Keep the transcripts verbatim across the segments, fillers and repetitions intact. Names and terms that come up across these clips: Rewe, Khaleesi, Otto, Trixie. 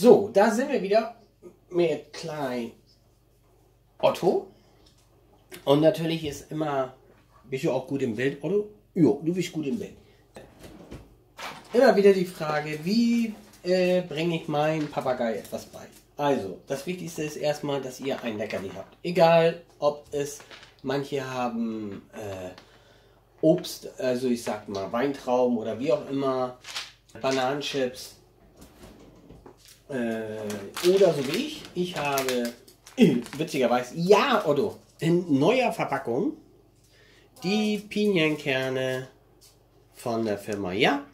So, da sind wir wieder mit klein Otto. Und natürlich ist immer, bist du auch gut im Bild, Otto? Jo, du bist gut im Bild. Immer wieder die Frage, wie äh, bringe ich meinem Papagei etwas bei? Also, das Wichtigste ist erstmal, dass ihr ein Leckerli habt. Egal, ob es, manche haben äh, Obst, also ich sag mal Weintrauben oder wie auch immer, Bananenchips äh, oder so wie ich. Ich habe, witzigerweise, ja Otto, in neuer Verpackung, die Pinienkerne von der Firma, ja.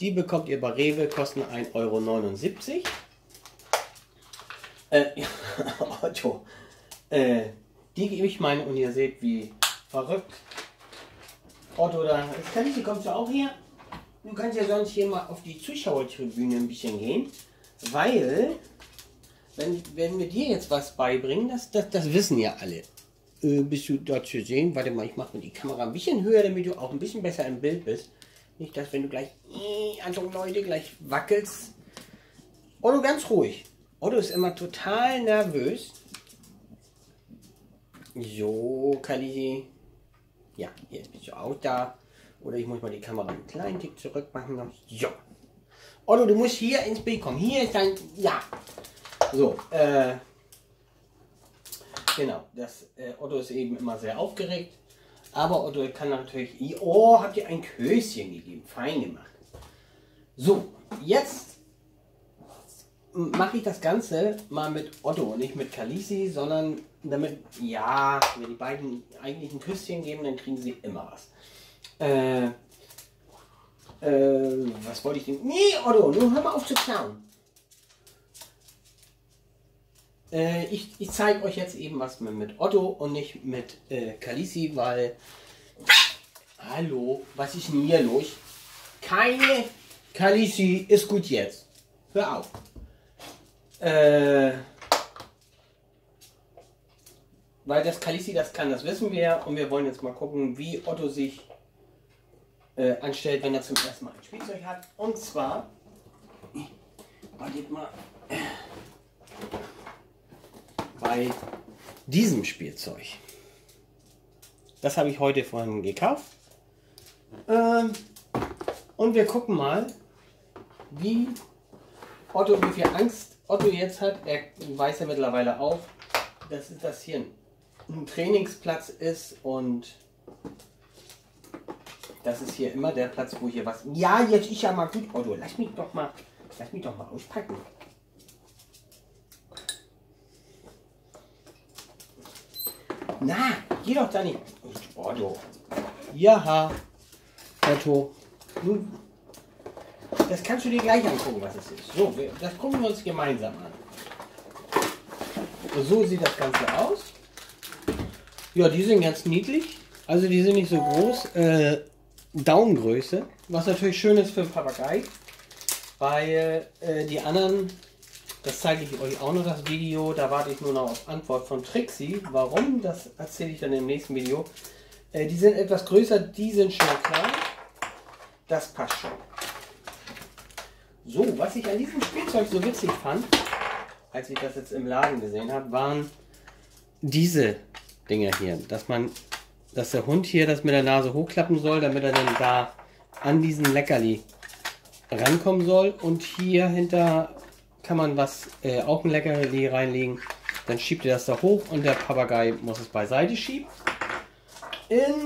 Die bekommt ihr bei Rewe, kosten ein Euro neunundsiebzig. Äh, Otto, äh, die gebe ich meine und ihr seht, wie verrückt Otto da ist. Khaleesi, kommst du auch hier? Du kannst ja sonst hier mal auf die Zuschauertribüne ein bisschen gehen, weil, wenn, wenn wir dir jetzt was beibringen, das, das, das wissen ja alle. Äh, bist du da zu sehen? Warte mal, ich mache mir die Kamera ein bisschen höher, damit du auch ein bisschen besser im Bild bist. Nicht, dass wenn du gleich andere Leute gleich wackelst. Otto, ganz ruhig. Otto ist immer total nervös. So, Khaleesi. Ja, jetzt bist du auch da. Oder ich muss mal die Kamera einen kleinen Tick zurück machen. So. Otto, du musst hier ins Bild kommen. Hier ist dein... Ja. So, äh... Genau, das, äh, Otto ist eben immer sehr aufgeregt. Aber Otto kann natürlich... Oh, habt ihr ein Köschen gegeben. Fein gemacht. So, jetzt mache ich das Ganze mal mit Otto und nicht mit Khaleesi, sondern damit... Ja, wenn die beiden eigentlich ein Küsschen geben, dann kriegen sie immer was. Äh, äh, was wollte ich denn... Nee, Otto, nun hör mal auf zu klauen. Äh, ich ich zeige euch jetzt eben was mit Otto und nicht mit äh, Khaleesi, weil... Hallo, was ist denn hier los? Keine Khaleesi, ist gut jetzt. Hör auf. Äh, weil das Khaleesi das kann, das wissen wir. Und wir wollen jetzt mal gucken, wie Otto sich äh, anstellt, wenn er zum ersten Mal ein Spielzeug hat. Und zwar... Wartet mal... Bei diesem Spielzeug. Das habe ich heute vorhin gekauft. Ähm, und wir gucken mal, wie Otto, wie viel Angst Otto jetzt hat. Er weiß ja mittlerweile auch, dass das hier ein Trainingsplatz ist und das ist hier immer der Platz, wo hier was... Ja, jetzt ist ja mal gut, Otto. Lass mich doch mal, lass mich doch mal auspacken. Na, geh doch da nicht. Otto. Jaha. Otto. Nun, das kannst du dir gleich angucken, was es ist. So, wir, das gucken wir uns gemeinsam an. So sieht das Ganze aus. Ja, die sind ganz niedlich. Also die sind nicht so groß. Äh, Daumengröße. Was natürlich schön ist für einen Papagei. Weil äh, die anderen... Das zeige ich euch auch noch, das Video, da warte ich nur noch auf Antwort von Trixie. Warum, das erzähle ich dann im nächsten Video. Äh, die sind etwas größer, die sind schnell klein. Das passt schon. So, was ich an diesem Spielzeug so witzig fand, als ich das jetzt im Laden gesehen habe, waren diese Dinger hier. Dass man, dass der Hund hier das mit der Nase hochklappen soll, damit er dann da an diesen Leckerli rankommen soll. Und hier hinter... kann man was, äh, auch ein Leckerli reinlegen, dann schiebt ihr das da hoch und der Papagei muss es beiseite schieben. In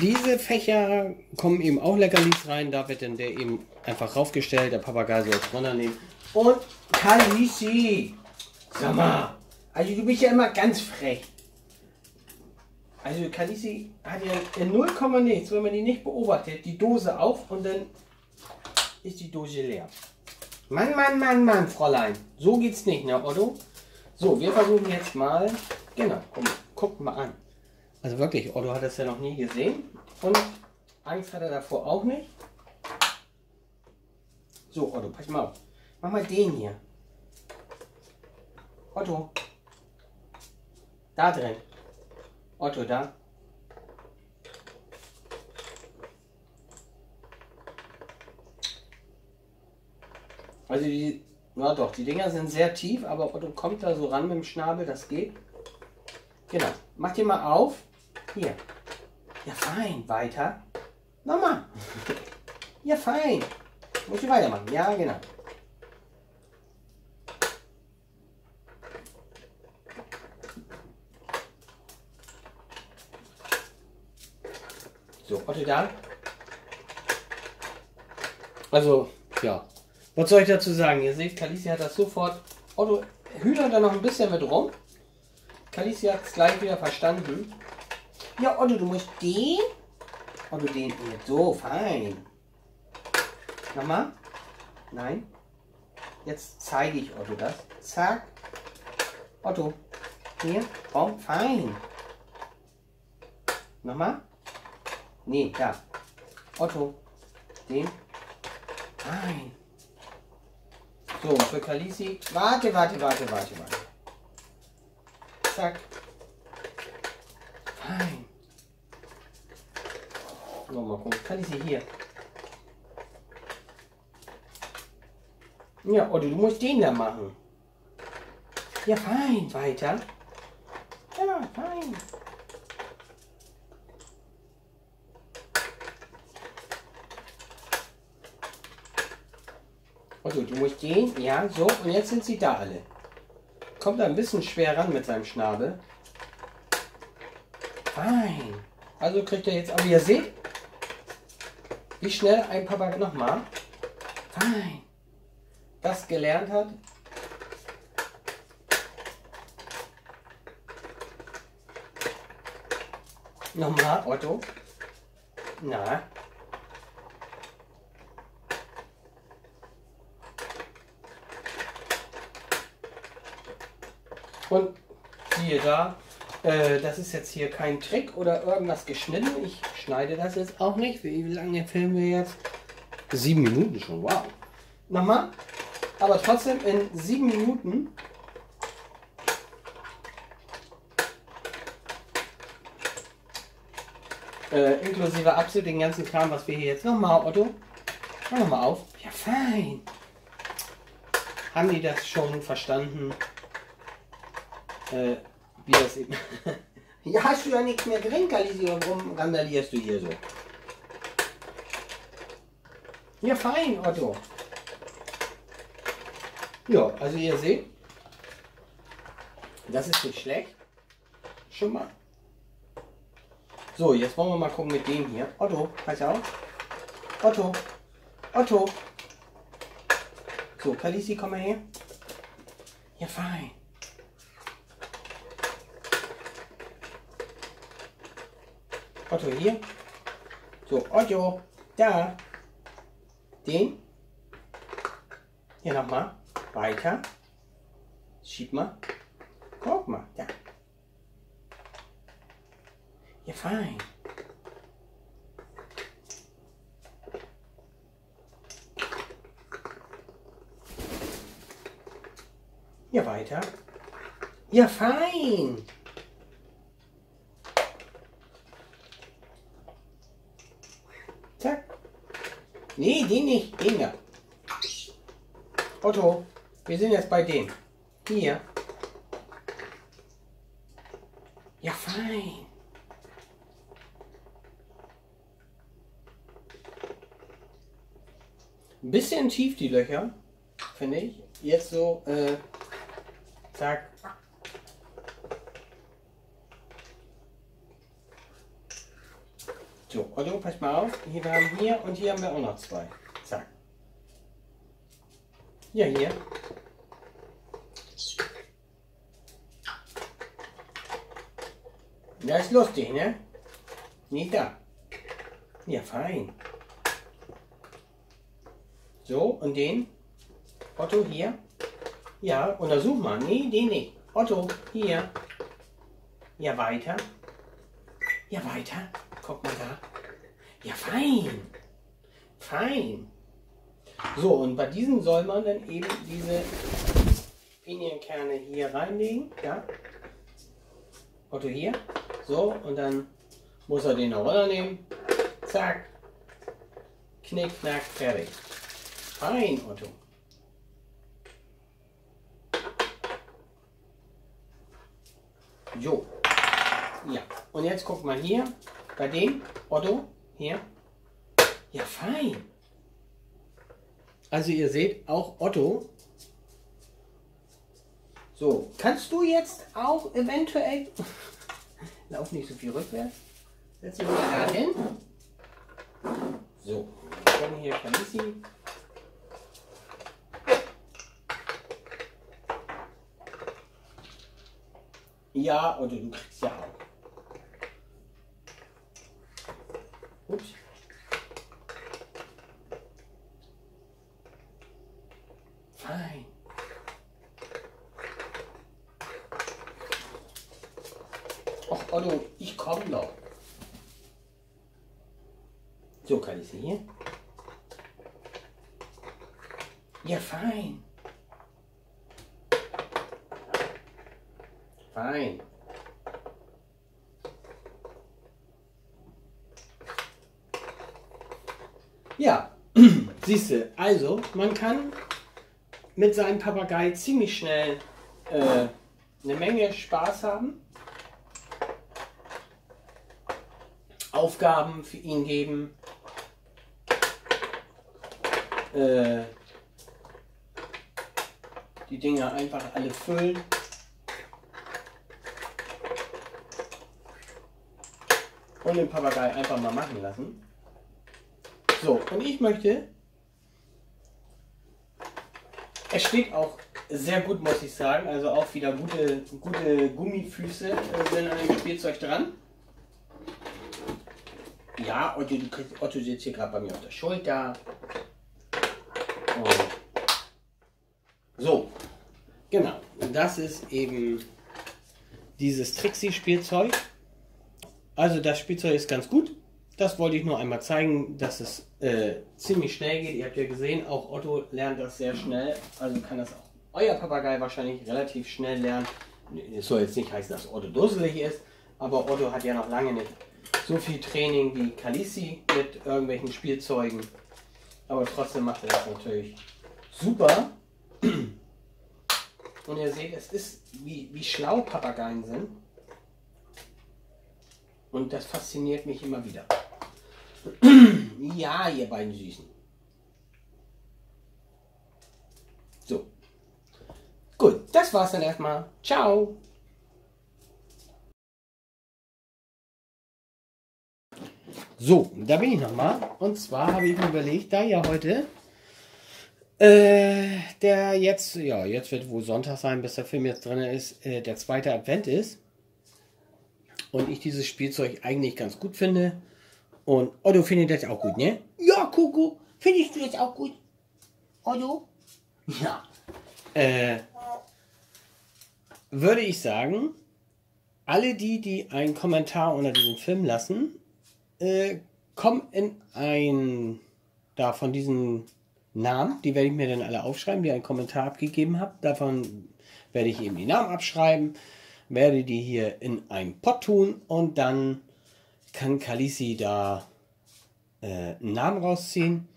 diese Fächer kommen eben auch Leckerlis rein, da wird dann der eben einfach raufgestellt, der Papagei soll es runternehmen. Und Khaleesi, sag mal, also du bist ja immer ganz frech. Also Khaleesi hat ja in null Komma nichts, wenn man die nicht beobachtet, die Dose auf und dann ist die Dose leer. Mann, Mann, Mann, Mann, Fräulein. So geht's nicht, ne, Otto? So, wir versuchen jetzt mal... Genau, komm, guckt mal an. Also wirklich, Otto hat das ja noch nie gesehen. Und Angst hat er davor auch nicht. So, Otto, pass mal auf. Mach mal den hier. Otto. Da drin. Otto, da. Also die Ja doch, die Dinger sind sehr tief, aber Otto kommt da so ran mit dem Schnabel, das geht. Genau, mach dir mal auf. Hier. Ja, fein, weiter. Nochmal. Ja, fein. Muss ich weitermachen. Ja, genau. So, Otto da. Also, ja. Was soll ich dazu sagen? Ihr seht, Khaleesi hat das sofort. Otto hütet da noch ein bisschen mit rum. Khaleesi hat es gleich wieder verstanden. Ja, Otto, du musst den. Otto, den hier. So, fein. Nochmal. Nein. Jetzt zeige ich Otto das. Zack. Otto. Hier. Komm, fein. Nochmal. Nee, da. Otto. Den. Fein. So, für Khaleesi. Warte, warte, warte, warte, warte. Zack. Fein. Nochmal gucken. Khaleesi hier. Ja, Otto, du musst den da machen. Ja, fein. Weiter. Ja, fein. Otto, du musst den. Ja, so. Und jetzt sind sie da alle. Kommt da ein bisschen schwer ran mit seinem Schnabel. Fein. Also kriegt er jetzt, aber ihr seht, wie schnell ein Papa nochmal. Fein. Das gelernt hat. Nochmal, Otto. Na. Und siehe da, äh, das ist jetzt hier kein Trick oder irgendwas geschnitten. Ich schneide das jetzt auch nicht. Wie lange filmen wir jetzt? Sieben Minuten schon, wow. Nochmal. Aber trotzdem in sieben Minuten äh, inklusive absolut den ganzen Kram, was wir hier jetzt nochmal, Otto, mach nochmal auf. Ja, fein. Haben die das schon verstanden? Äh, wie das eben. Ja, hast du ja nichts mehr drin, Khaleesi, warum randalierst du hier so? Ja, fein, Otto. Ja, also ihr seht, das ist nicht schlecht. Schon mal. So, jetzt wollen wir mal gucken mit dem hier. Otto, pass auf. Otto. Otto. So, Khaleesi, komm mal her. Ja, fein. Otto hier. So, Otto. Da. Den. Hier nochmal. Weiter. Schieb mal. Guck mal. Da. Ja, fein. Ja, weiter. Ja, fein. Zack. Nee, den nicht. Den da. Otto. Wir sind jetzt bei dem. Hier. Ja, fein. Ein bisschen tief die Löcher, finde ich. Jetzt so, äh, zack. So, Otto, pass mal auf. Hier haben wir hier und hier haben wir auch noch zwei. Zack. Ja, hier. Das ist lustig, ne? Nicht da. Ja, fein. So, und den? Otto, hier. Ja, untersuch mal. Nee, den nicht. Otto, hier. Ja, weiter. Ja, weiter. Guck mal da. Ja, fein. Fein. So, und bei diesem soll man dann eben diese Pinienkerne hier reinlegen. Ja. Otto, hier. So, und dann muss er den noch runternehmen. Zack. Knick, knack, fertig. Fein, Otto. So. Ja. Und jetzt guck mal hier. Bei dem. Otto. Hier. Ja, fein. Also ihr seht, auch Otto. So. Kannst du jetzt auch eventuell... Lauf nicht so viel rückwärts. Setz dich mal da hin. So. Wir können hier Khaleesi. Ja, oder du kriegst ja auch. Ups. Fein. Ach, Otto, ich komm noch. So, Khaleesi hier. Ja, fein. Fein. Ja, siehst du, also man kann mit seinem Papagei ziemlich schnell äh, eine Menge Spaß haben, Aufgaben für ihn geben, äh, die Dinger einfach alle füllen. Und den Papagei einfach mal machen lassen. So, und ich möchte, es steht auch sehr gut, muss ich sagen, also auch wieder gute, gute Gummifüße sind an dem Spielzeug dran. Ja, Otto, du kriegst, Otto sitzt hier gerade bei mir auf der Schulter. Und so, genau, das ist eben dieses Trixie-Spielzeug. Also das Spielzeug ist ganz gut. Das wollte ich nur einmal zeigen, dass es äh, ziemlich schnell geht. Ihr habt ja gesehen, auch Otto lernt das sehr schnell. Also kann das auch euer Papagei wahrscheinlich relativ schnell lernen. Es soll jetzt nicht heißen, dass Otto dusselig ist, aber Otto hat ja noch lange nicht so viel Training wie Khaleesi mit irgendwelchen Spielzeugen. Aber trotzdem macht er das natürlich super. Und ihr seht, es ist, wie, wie schlau Papageien sind. Und das fasziniert mich immer wieder. Ja, ihr beiden Süßen. So. Gut, das war's dann erstmal. Ciao. So, da bin ich nochmal. Und zwar habe ich mir überlegt, da ja heute äh, der jetzt, ja, jetzt wird wohl Sonntag sein, bis der Film jetzt drin ist, äh, der zweite Advent ist. Und ich dieses Spielzeug eigentlich ganz gut finde. Und Otto findet das auch gut, ne? Ja, Kuckuck, findest du das auch gut? Otto? Ja. Äh, würde ich sagen, alle die, die einen Kommentar unter diesem Film lassen, äh, kommen in ein, da von diesen Namen, die werde ich mir dann alle aufschreiben, die einen Kommentar abgegeben haben. Davon werde ich eben die Namen abschreiben. Werde die hier in einen Pott tun und dann kann Khaleesi da äh, einen Namen rausziehen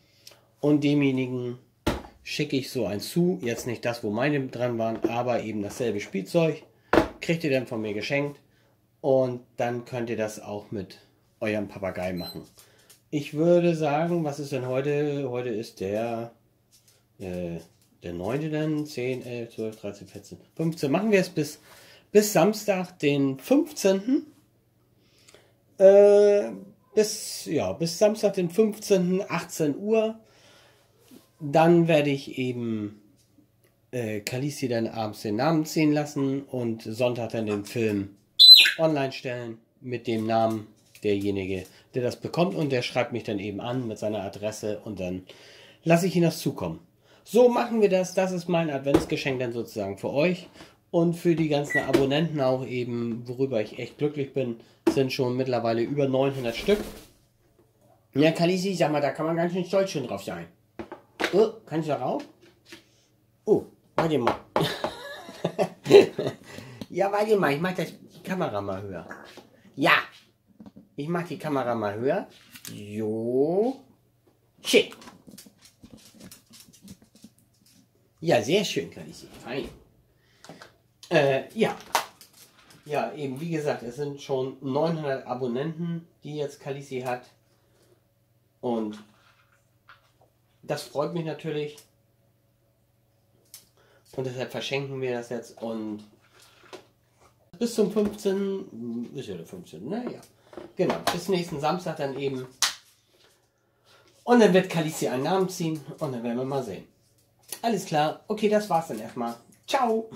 und demjenigen schicke ich so eins zu, jetzt nicht das, wo meine dran waren, aber eben dasselbe Spielzeug, kriegt ihr dann von mir geschenkt und dann könnt ihr das auch mit eurem Papagei machen. Ich würde sagen, was ist denn heute? Heute ist der äh, der neunte dann, zehn, elf, zwölf, dreizehn, vierzehn, fünfzehn, machen wir es bis Bis Samstag, den fünfzehnten Äh, bis, ja, bis Samstag, den fünfzehnten achtzehn Uhr. Dann werde ich eben äh, Khaleesi dann abends den Namen ziehen lassen und Sonntag dann den Film online stellen mit dem Namen derjenige, der das bekommt. Und der schreibt mich dann eben an mit seiner Adresse und dann lasse ich ihn das zukommen. So machen wir das. Das ist mein Adventsgeschenk dann sozusagen für euch. Und für die ganzen Abonnenten auch eben, worüber ich echt glücklich bin, sind schon mittlerweile über neunhundert Stück. Ja, Khaleesi, sag mal, da kann man ganz schön stolz schon drauf sein. Oh, kannst du da rauf? Oh, warte mal. Ja, warte mal, ich mach das, die Kamera mal höher. Ja, ich mach die Kamera mal höher. Jo. Shit. Ja, sehr schön, Khaleesi. Fein. Äh, ja, Ja, eben, wie gesagt, es sind schon neunhundert Abonnenten, die jetzt Khaleesi hat. Und das freut mich natürlich. Und deshalb verschenken wir das jetzt. Und bis zum fünfzehnten Ist ja der fünfzehnte Ne? Ja. Genau, bis nächsten Samstag dann eben. Und dann wird Khaleesi einen Namen ziehen. Und dann werden wir mal sehen. Alles klar. Okay, das war's dann erstmal. Ciao.